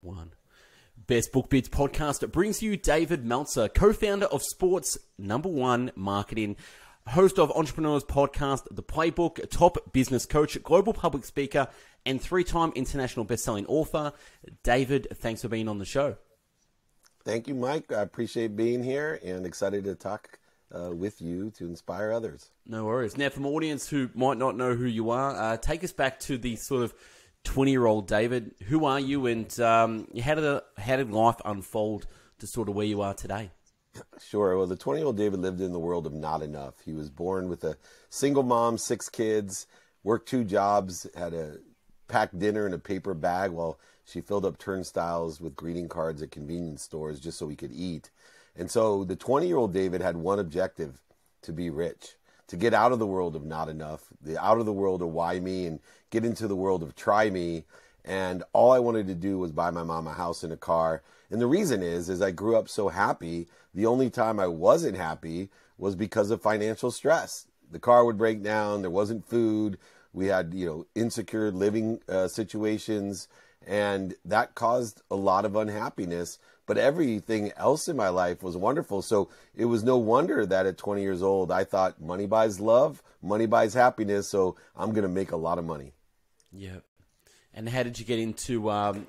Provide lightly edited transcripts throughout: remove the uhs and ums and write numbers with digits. One. Best Book Bits podcast brings you David Meltzer, co-founder of Sports Number One Marketing, host of Entrepreneurs Podcast, The Playbook, top business coach, global public speaker, and three-time international best-selling author. David, thanks for being on the show. Thank you, Mike. I appreciate being here and excited to talk with you to inspire others. No worries. Now, for my audience who might not know who you are, take us back to the sort of 20-year-old David. Who are you, and how did life unfold to sort of where you are today? Sure. Well, the 20-year-old David lived in the world of not enough. He was born with a single mom, 6 kids, worked 2 jobs, had a packed dinner in a paper bag while she filled up turnstiles with greeting cards at convenience stores just so he could eat. And so the 20-year-old David had one objective: to be rich, to get out of the world of not enough, out of the world of why me, and get into the world of try me. And all I wanted to do was buy my mom a house and a car. And the reason is I grew up so happy. The only time I wasn't happy was because of financial stress. The car would break down. There wasn't food. We had, insecure living situations, and that caused a lot of unhappiness. But everything else in my life was wonderful. So it was no wonder that at 20 years old, I thought money buys love, money buys happiness. So I'm going to make a lot of money. Yeah. And how did you get into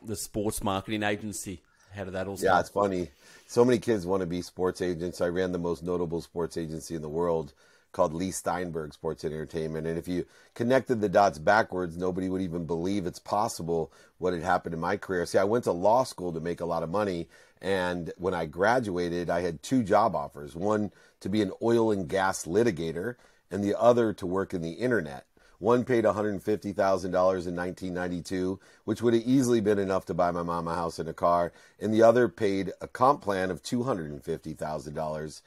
the sports marketing agency? How did that all start? Yeah, it's funny. So many kids want to be sports agents. I ran the most notable sports agency in the world called Lee Steinberg Sports and Entertainment. And if you connected the dots backwards, nobody would even believe it's possible what had happened in my career. See, I went to law school to make a lot of money. And when I graduated, I had 2 job offers, one to be an oil and gas litigator and the other to work in the internet. One paid $150,000 in 1992, which would have easily been enough to buy my mom a house and a car. And the other paid a comp plan of $250,000,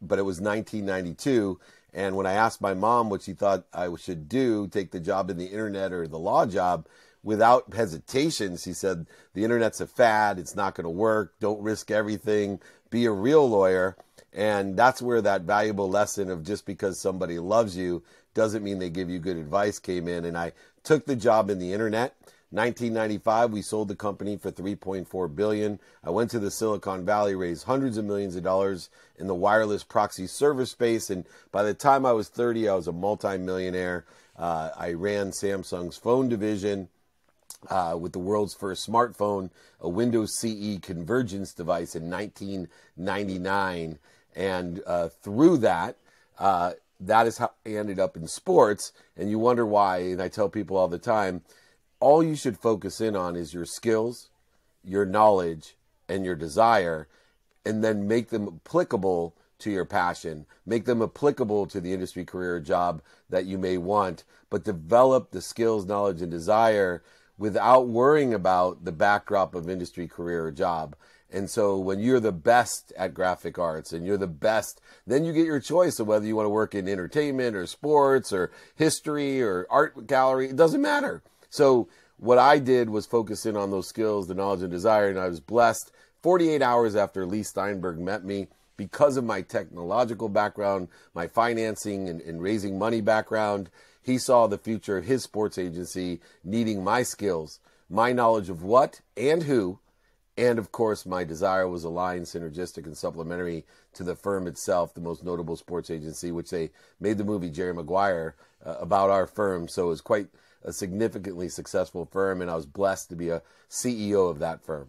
but it was 1992. And when I asked my mom what she thought I should do, take the job in the internet or the law job, without hesitation, she said, the internet's a fad. It's not going to work. Don't risk everything. Be a real lawyer. And that's where that valuable lesson of just because somebody loves you doesn't mean they give you good advice came in. And I took the job in the internet. 1995, we sold the company for $3.4 billion. I went to the Silicon Valley, raised hundreds of millions of dollars in the wireless proxy server space. And by the time I was 30, I was a multimillionaire. I ran Samsung's phone division with the world's first smartphone, a Windows CE convergence device in 1999. And through that, that is how I ended up in sports. And you wonder why, and I tell people all the time, all you should focus in on is your skills, your knowledge, and your desire, and then make them applicable to your passion, make them applicable to the industry, career, or job that you may want, but develop the skills, knowledge, and desire without worrying about the backdrop of industry, career, or job. And so when you're the best at graphic arts and you're the best, then you get your choice of whether you want to work in entertainment or sports or history or art gallery. It doesn't matter. So what I did was focus in on those skills, the knowledge and desire. And I was blessed 48 hours after Lee Steinberg met me because of my technological background, my financing and raising money background. He saw the future of his sports agency needing my skills, my knowledge of what and who. And of course, my desire was aligned, synergistic, and supplementary to the firm itself, the most notable sports agency, which they made the movie Jerry Maguire about our firm. So it was quite a significantly successful firm, and I was blessed to be a CEO of that firm.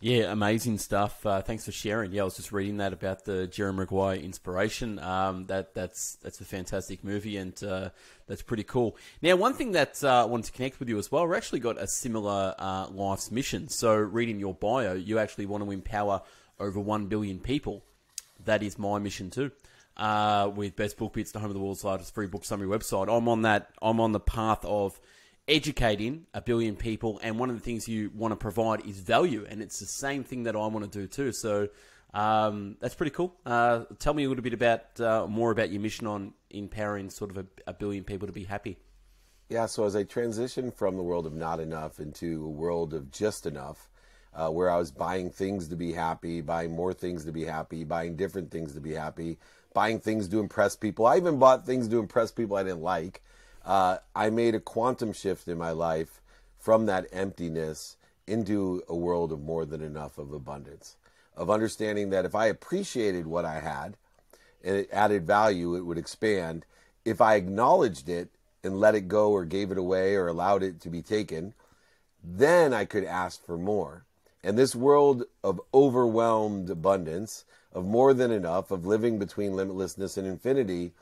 Yeah, amazing stuff. Thanks for sharing. Yeah, I was just reading that about the Jerry Maguire inspiration. That's a fantastic movie, and that's pretty cool. Now, one thing that I wanted to connect with you as well, we've actually got a similar life's mission. So reading your bio, you actually want to empower over 1 billion people. That is my mission too. With Best Book Bits, the home of the world's largest free book summary website. I'm on the path of educating 1 billion people, and one of the things you want to provide is value, and it's the same thing that I want to do too. So that's pretty cool. Tell me a little bit about more about your mission on empowering sort of a 1 billion people to be happy. Yeah, so as I transitioned from the world of not enough into a world of just enough, where I was buying things to be happy, buying more things to be happy, buying different things to be happy, buying things to impress people. I even bought things to impress people I didn't like. I made a quantum shift in my life from that emptiness into a world of more than enough, of abundance, of understanding that if I appreciated what I had and it added value, it would expand. If I acknowledged it and let it go or gave it away or allowed it to be taken, then I could ask for more. And this world of overwhelmed abundance, of more than enough, of living between limitlessness and infinity,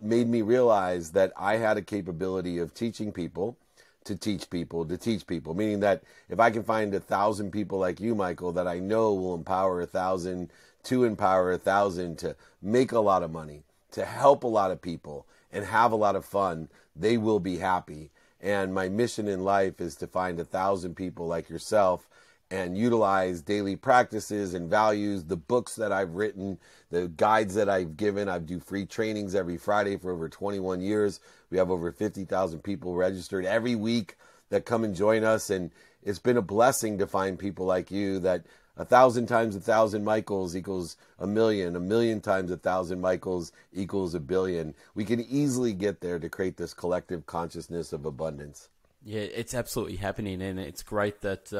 made me realize that I had a capability of teaching people to teach people to teach people, meaning that if I can find 1,000 people like you, Michael, that I know will empower 1,000 to empower 1,000 to make a lot of money, to help a lot of people and have a lot of fun, they will be happy. And my mission in life is to find 1,000 people like yourself and utilize daily practices and values, the books that I've written, the guides that I've given. I do free trainings every Friday for over 21 years. We have over 50,000 people registered every week that come and join us. And it's been a blessing to find people like you, that 1,000 times 1,000 Michaels equals 1,000,000. 1,000,000 times 1,000 Michaels equals 1,000,000,000. We can easily get there to create this collective consciousness of abundance. Yeah, it's absolutely happening. And it's great that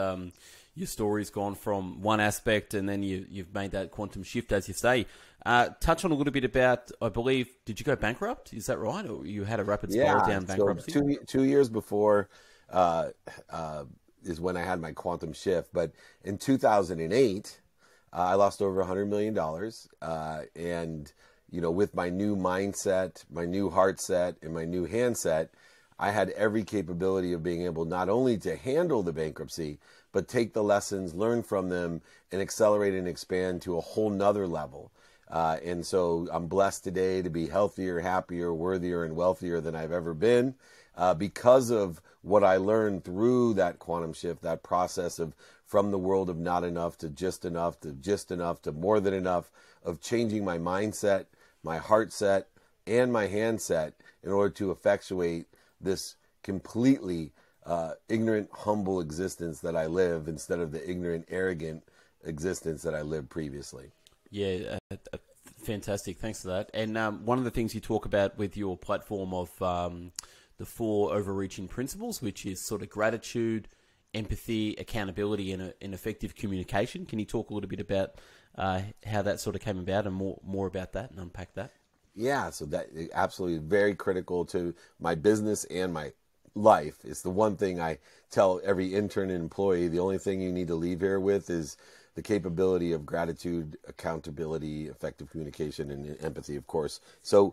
your story's gone from one aspect and then you've made that quantum shift, as you say. Touch on a little bit about, I believe, did you go bankrupt? Is that right? Or you had a rapid spiral down bankruptcy? So two years before is when I had my quantum shift. But in 2008, I lost over $100 million. And, you know, with my new mindset, my new heart set, and my new handset, I had every capability of being able not only to handle the bankruptcy, but take the lessons, learn from them, and accelerate and expand to a whole nother level. And so I'm blessed today to be healthier, happier, worthier, and wealthier than I've ever been because of what I learned through that quantum shift, that process of from the world of not enough to just enough to just enough to more than enough, of changing my mindset, my heart set, and my handset in order to effectuate this completely ignorant, humble existence that I live, instead of the ignorant, arrogant existence that I lived previously. Yeah, fantastic. Thanks for that. And one of the things you talk about with your platform of the 4 overreaching principles, which is sort of gratitude, empathy, accountability, and an effective communication. Can you talk a little bit about how that sort of came about and more about that and unpack that? Yeah, so that absolutely very critical to my business and my life. It's the one thing I tell every intern and employee, the only thing you need to leave here with is the capability of gratitude, accountability, effective communication, and empathy, of course. So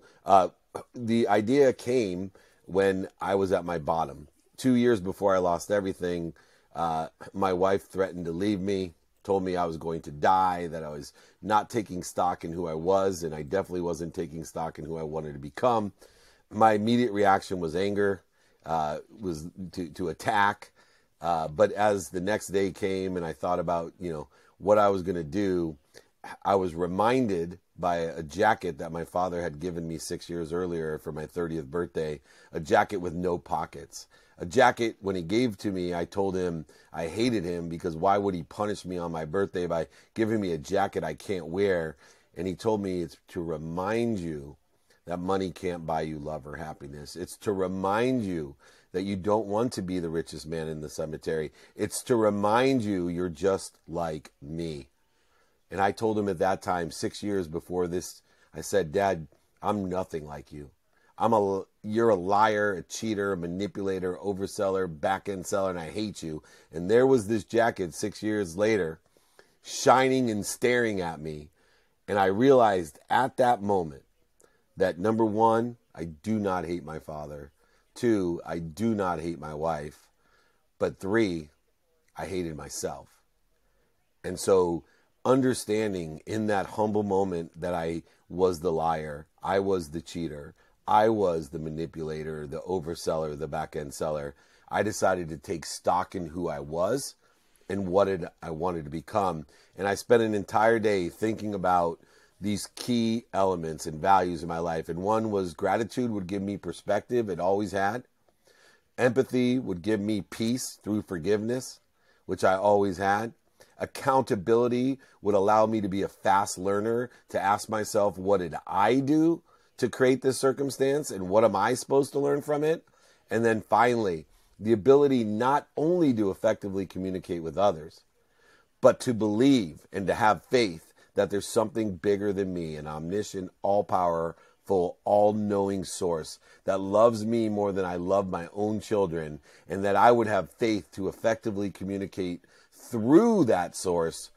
the idea came when I was at my bottom. 2 years before I lost everything, my wife threatened to leave me, told me I was going to die, that I was not taking stock in who I was, and I definitely wasn't taking stock in who I wanted to become. My immediate reaction was anger, was to attack. But as the next day came and I thought about, you know, what I was going to do, I was reminded by a jacket that my father had given me 6 years earlier for my 30th birthday, a jacket with no pockets. A jacket, when he gave to me, I told him I hated him because why would he punish me on my birthday by giving me a jacket I can't wear? And he told me it's to remind you that money can't buy you love or happiness. It's to remind you that you don't want to be the richest man in the cemetery. It's to remind you you're just like me. And I told him at that time, 6 years before this, I said, Dad, I'm nothing like you. You're a liar, a cheater, a manipulator, overseller, back-end seller, and I hate you. And there was this jacket 6 years later, shining and staring at me. And I realized at that moment that, number one, I do not hate my father. 2, I do not hate my wife. But 3, I hated myself. And so understanding in that humble moment that I was the liar, I was the cheater, I was the manipulator, the overseller, the back-end seller. I decided to take stock in who I was and what I wanted to become. And I spent an entire day thinking about these key elements and values in my life. And one was gratitude would give me perspective. It always had. Empathy would give me peace through forgiveness, which I always had. Accountability would allow me to be a fast learner, to ask myself, what did I do to create this circumstance and what am I supposed to learn from it? And then finally, the ability not only to effectively communicate with others, but to believe and to have faith that there's something bigger than me, an omniscient, all-powerful, all-knowing source that loves me more than I love my own children, and that I would have faith to effectively communicate through that source,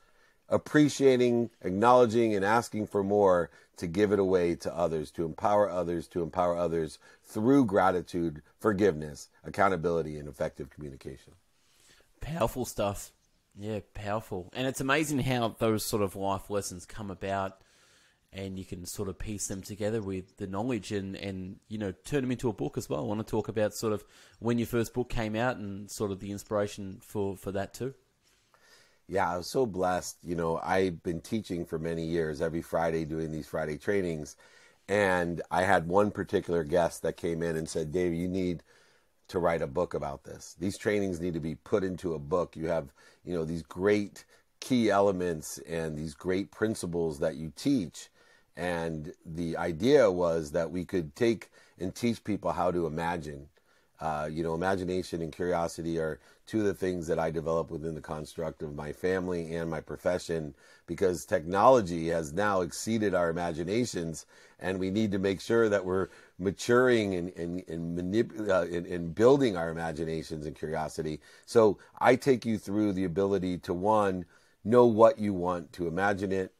appreciating, acknowledging, and asking for more to give it away to others, to empower others, through gratitude, forgiveness, accountability, and effective communication. Powerful stuff. Yeah, powerful. And it's amazing how those sort of life lessons come about and you can sort of piece them together with the knowledge and you know, turn them into a book as well. I want to talk about sort of when your first book came out and sort of the inspiration for that too. Yeah, I was so blessed. You know, I've been teaching for many years, every Friday doing these Friday trainings. And I had one particular guest that came in and said, Dave, you need to write a book about this. These trainings need to be put into a book. You have, you know, these great key elements and these great principles that you teach. And the idea was that we could take and teach people how to imagine. You know, imagination and curiosity are two of the things that I develop within the construct of my family and my profession, because technology has now exceeded our imaginations, and we need to make sure that we're maturing and building our imaginations and curiosity. So I take you through the ability to, one, know what you want, to imagine it,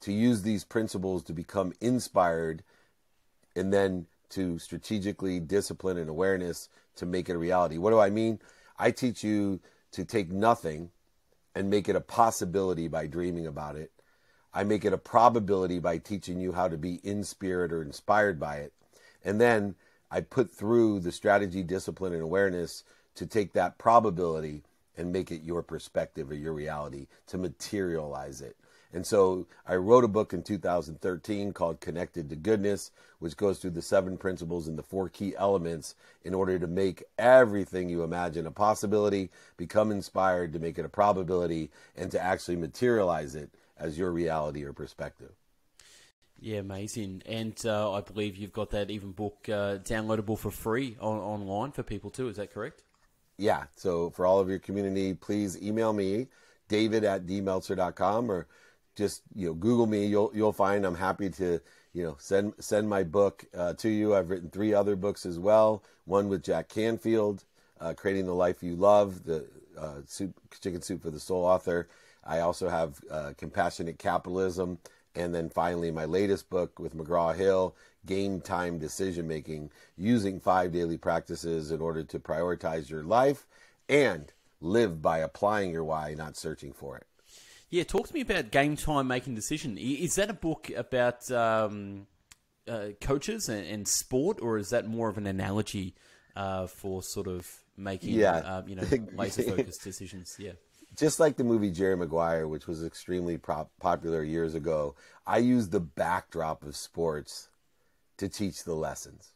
to use these principles to become inspired, and then to strategically discipline and awareness to make it a reality. What do I mean? I teach you to take nothing and make it a possibility by dreaming about it. I make it a probability by teaching you how to be in spirit or inspired by it. And then I put through the strategy, discipline, and awareness to take that probability and make it your perspective or your reality, to materialize it. And so I wrote a book in 2013 called Connected to Goodness, which goes through the 7 principles and the 4 key elements in order to make everything you imagine a possibility, become inspired to make it a probability, and to actually materialize it as your reality or perspective. Yeah, amazing. And I believe you've got that even book downloadable for free online for people too. Is that correct? Yeah. So for all of your community, please email me, david@dmeltzer.com, or just, you know, Google me. You'll find I'm happy to, you know, send my book to you. I've written 3 other books as well. One with Jack Canfield, Creating the Life You Love, the Chicken Soup for the Soul author. I also have Compassionate Capitalism, and then finally my latest book with McGraw-Hill, Game Time Decision Making, using 5 daily practices in order to prioritize your life and live by applying your why, not searching for it. Yeah, talk to me about Game Time Making Decision. Is that a book about coaches and sport, or is that more of an analogy for sort of making, you know, laser-focused decisions? Yeah. Just like the movie Jerry Maguire, which was extremely popular years ago, I use the backdrop of sports to teach the lessons.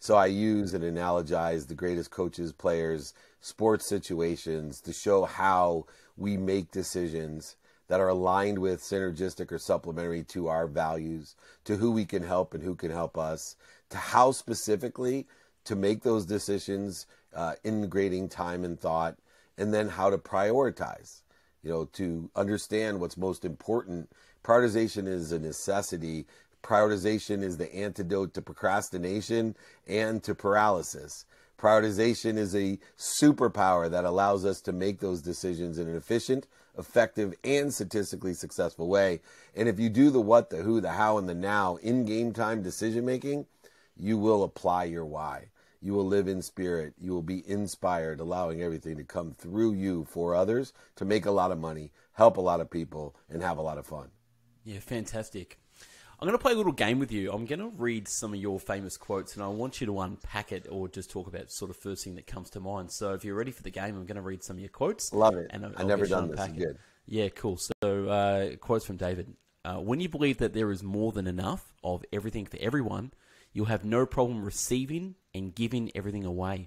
So I use and analogize the greatest coaches, players, sports situations to show how we make decisions that are aligned with, synergistic, or supplementary to our values, to who we can help and who can help us, to how specifically to make those decisions, integrating time and thought, and then how to prioritize, you know, to understand what's most important. Prioritization is a necessity. Prioritization is the antidote to procrastination and to paralysis. Prioritization is a superpower that allows us to make those decisions in an efficient, effective, and statistically successful way. And if you do the what, the who, the how, and the now in game time decision making, you will apply your why. You will live in spirit. You will be inspired, allowing everything to come through you for others to make a lot of money, help a lot of people, and have a lot of fun. Yeah, fantastic. I'm going to play a little game with you. I'm going to read some of your famous quotes, and I want you to unpack it or just talk about sort of first thing that comes to mind. So if you're ready for the game, I'm going to read some of your quotes. Love it. And I've never done this. Good. Yeah, cool. So quotes from David. When you believe that there is more than enough of everything for everyone, you'll have no problem receiving and giving everything away.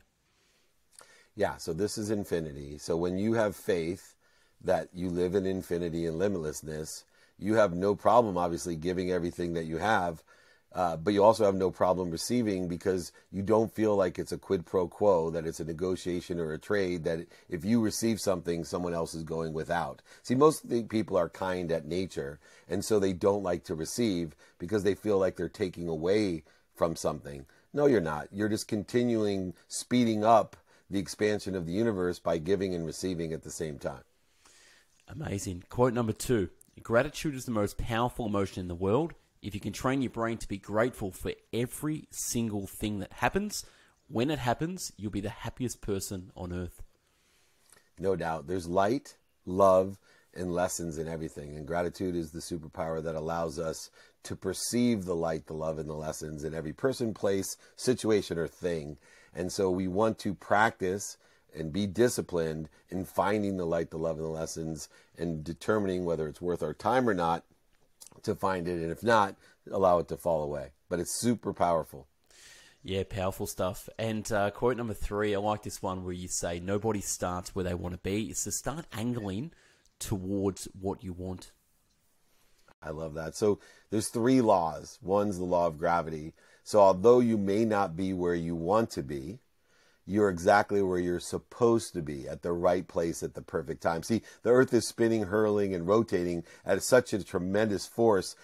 Yeah, so this is infinity. So when you have faith that you live in infinity and limitlessness, you have no problem, obviously, giving everything that you have But you also have no problem receiving because you don't feel like it's a quid pro quo, that it's a negotiation or a trade, that if you receive something, someone else is going without. See, most people are kind at nature, and so they don't like to receive because they feel like they're taking away from something. No, you're not. You're just continuing, speeding up the expansion of the universe by giving and receiving at the same time. Amazing. Quote number 2. Gratitude is the most powerful emotion in the world. If you can train your brain to be grateful for every single thing that happens, when it happens, you'll be the happiest person on earth. No doubt. There's light, love, and lessons in everything. And gratitude is the superpower that allows us to perceive the light, the love, and the lessons in every person, place, situation, or thing. And so we want to practice and be disciplined in finding the light, the love, and the lessons, and determining whether it's worth our time or not to find it, and if not, allow it to fall away. But it's super powerful. Yeah, powerful stuff. And quote number 3, I like this one where you say nobody starts where they want to be. It's to start angling towards what you want. I love that. So there's 3 laws. One's the law of gravity. So although you may not be where you want to be, you're exactly where you're supposed to be, at the right place at the perfect time. See, the earth is spinning, hurling, and rotating at such a tremendous force.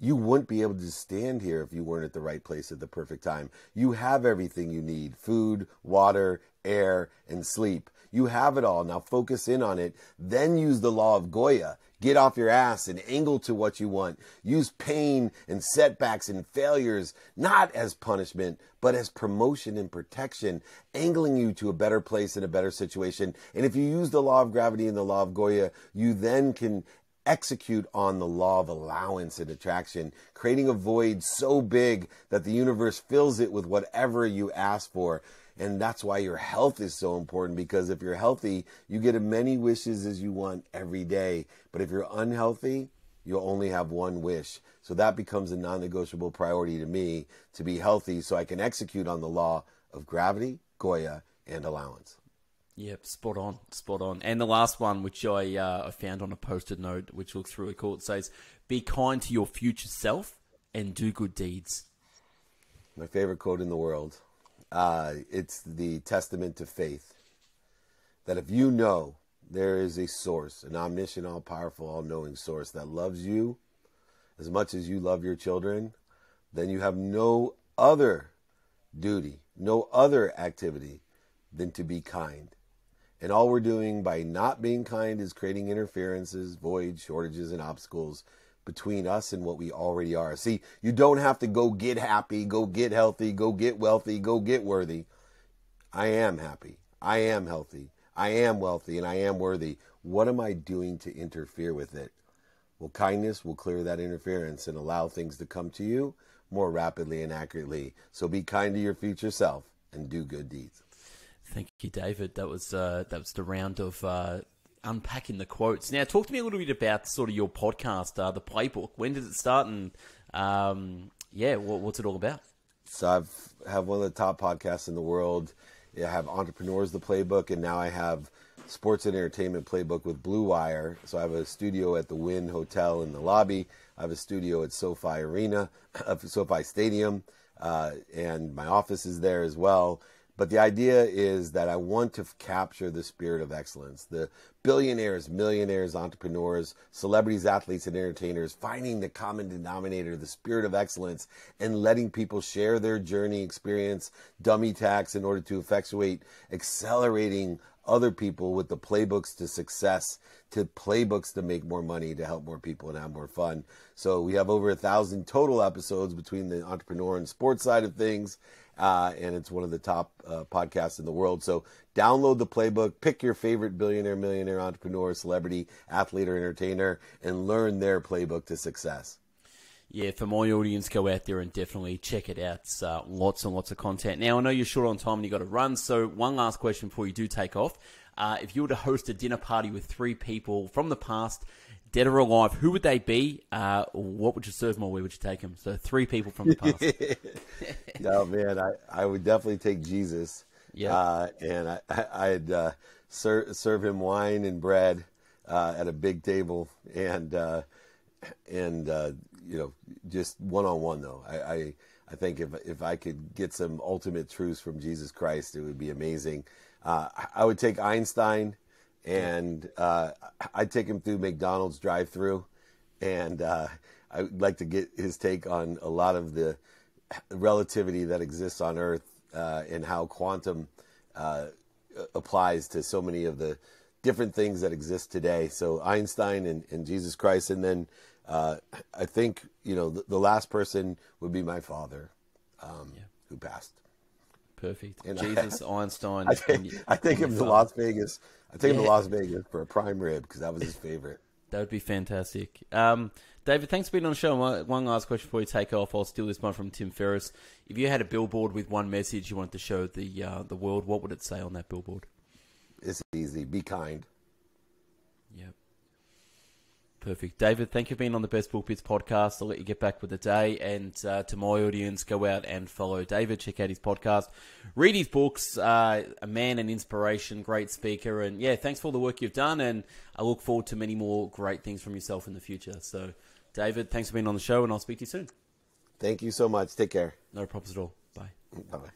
You wouldn't be able to stand here if you weren't at the right place at the perfect time. You have everything you need: food, water, air, and sleep. You have it all. Now focus in on it. Then use the law of Goya. Get off your ass and angle to what you want. Use pain and setbacks and failures, not as punishment, but as promotion and protection, angling you to a better place and a better situation. And if you use the law of gravity and the law of Goya, you then can execute on the law of allowance and attraction, creating a void so big that the universe fills it with whatever you ask for. And that's why your health is so important, because if you're healthy, you get as many wishes as you want every day. But if you're unhealthy, you'll only have one wish. So that becomes a non-negotiable priority to me, to be healthy so I can execute on the law of gravity, Goya, and allowance. Yep, spot on, spot on. And the last one, which I found on a post-it note, which looks really cool, it says, be kind to your future self and do good deeds. My favorite quote in the world. It's the testament to faith, that if you know there is a source, an omniscient, all-powerful, all-knowing source that loves you as much as you love your children, then you have no other duty, no other activity than to be kind. And all we're doing by not being kind is creating interferences, voids, shortages, and obstacles between us and what we already are. See, you don't have to go get happy, go get healthy, go get wealthy, go get worthy. I am happy. I am healthy. I am wealthy, and I am worthy. What am I doing to interfere with it? Well, kindness will clear that interference and allow things to come to you more rapidly and accurately. So be kind to your future self and do good deeds. Thank you, David. That was the round of unpacking the quotes. Now, talk to me a little bit about sort of your podcast, The Playbook. When did it start, and what's it all about? So I have one of the top podcasts in the world. I have Entrepreneurs, The Playbook, and now I have Sports and Entertainment Playbook with Blue Wire. So I have a studio at the Wynn Hotel in the lobby. I have a studio at SoFi Arena, SoFi Stadium, and my office is there as well. But the idea is that I want to capture the spirit of excellence, the billionaires, millionaires, entrepreneurs, celebrities, athletes, and entertainers, finding the common denominator, the spirit of excellence, and letting people share their journey, experience, dummy tactics in order to effectuate accelerating other people with the playbooks to success, to playbooks to make more money, to help more people and have more fun. So we have over 1,000 total episodes between the entrepreneur and sports side of things. And it's one of the top podcasts in the world. So download The Playbook, pick your favorite billionaire, millionaire, entrepreneur, celebrity, athlete, or entertainer, and learn their playbook to success. Yeah, for my audience, go out there and definitely check it out. It's lots and lots of content. Now, I know you're short on time and you got to run, so one last question before you do take off. If you were to host a dinner party with 3 people from the past, dead or alive, who would they be? What would you serve them, or where would you take them? So 3 people from the past. No, man, I would definitely take Jesus. Yeah, and I'd serve him wine and bread at a big table, and and you know, just one-on-one though. I think if I could get some ultimate truths from Jesus Christ, it would be amazing. I would take Einstein, and I'd take him through McDonald's drive-through, and I would like to get his take on a lot of the relativity that exists on Earth, and how quantum applies to so many of the different things that exist today. So Einstein and Jesus Christ, and then I think, you know, the last person would be my father, who passed. Perfect. And Jesus, Einstein. I take him to Las Vegas for a prime rib, because that was his favorite. That would be fantastic. David, thanks for being on the show. One last question before you take off. I'll steal this one from Tim Ferriss. If you had a billboard with one message you wanted to show the world, what would it say on that billboard? It's easy. Be kind. Yep. Perfect. David, thank you for being on the Best Book Bits podcast. I'll let you get back with the day. And to my audience, go out and follow David. Check out his podcast. Read his books. A man, an inspiration, great speaker. And, yeah, thanks for all the work you've done. And I look forward to many more great things from yourself in the future. So, David, thanks for being on the show, and I'll speak to you soon. Thank you so much. Take care. No problems at all. Bye. Bye-bye.